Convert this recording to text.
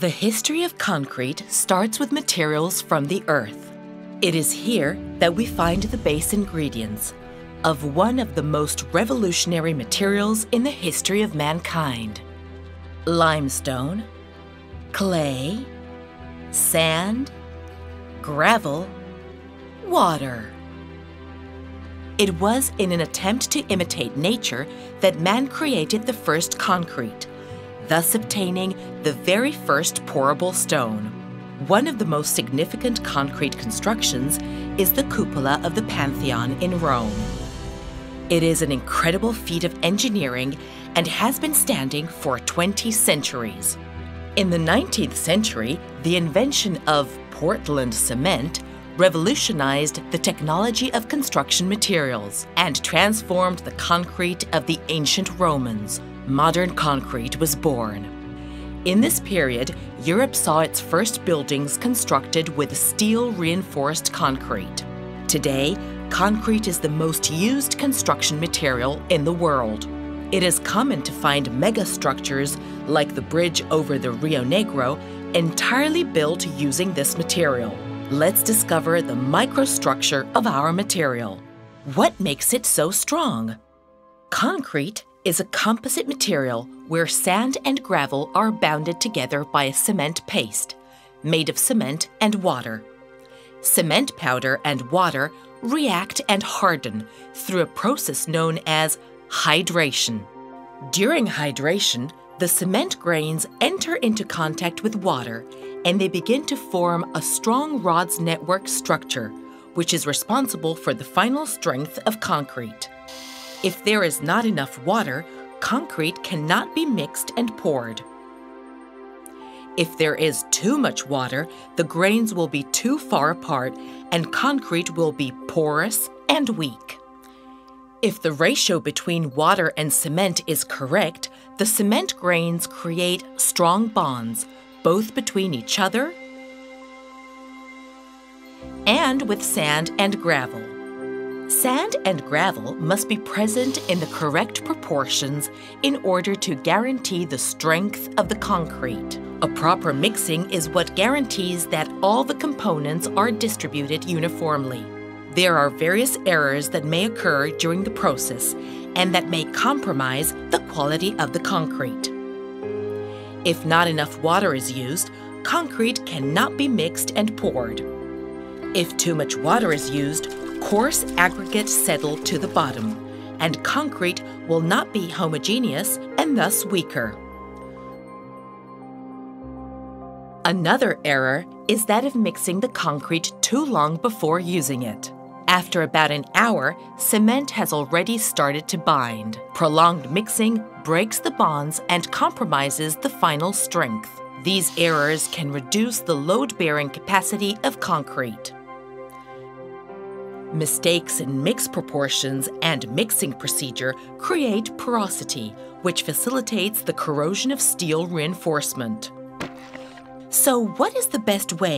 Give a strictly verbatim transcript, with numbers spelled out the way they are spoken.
The history of concrete starts with materials from the earth. It is here that we find the base ingredients of one of the most revolutionary materials in the history of mankind. Limestone, clay, sand, gravel, water. It was in an attempt to imitate nature that man created the first concrete, thus obtaining the very first pourable stone. One of the most significant concrete constructions is the cupola of the Pantheon in Rome. It is an incredible feat of engineering and has been standing for twenty centuries. In the nineteenth century, the invention of Portland cement revolutionized the technology of construction materials and transformed the concrete of the ancient Romans. Modern concrete was born. In this period, Europe saw its first buildings constructed with steel-reinforced concrete. Today, concrete is the most used construction material in the world. It is common to find megastructures, like the bridge over the Rio Negro, entirely built using this material. Let's discover the microstructure of our material. What makes it so strong? Concrete is a composite material where sand and gravel are bounded together by a cement paste, made of cement and water. Cement powder and water react and harden through a process known as hydration. During hydration, the cement grains enter into contact with water and they begin to form a strong rods network structure, which is responsible for the final strength of concrete. If there is not enough water, concrete cannot be mixed and poured. If there is too much water, the grains will be too far apart and concrete will be porous and weak. If the ratio between water and cement is correct, the cement grains create strong bonds, both between each other and with sand and gravel. Sand and gravel must be present in the correct proportions in order to guarantee the strength of the concrete. A proper mixing is what guarantees that all the components are distributed uniformly. There are various errors that may occur during the process and that may compromise the quality of the concrete. If not enough water is used, concrete cannot be mixed and poured. If too much water is used, coarse aggregates settle to the bottom, and concrete will not be homogeneous and thus weaker. Another error is that of mixing the concrete too long before using it. After about an hour, cement has already started to bind. Prolonged mixing breaks the bonds and compromises the final strength. These errors can reduce the load-bearing capacity of concrete. Mistakes in mix proportions and mixing procedure create porosity, which facilitates the corrosion of steel reinforcement. So, what is the best way?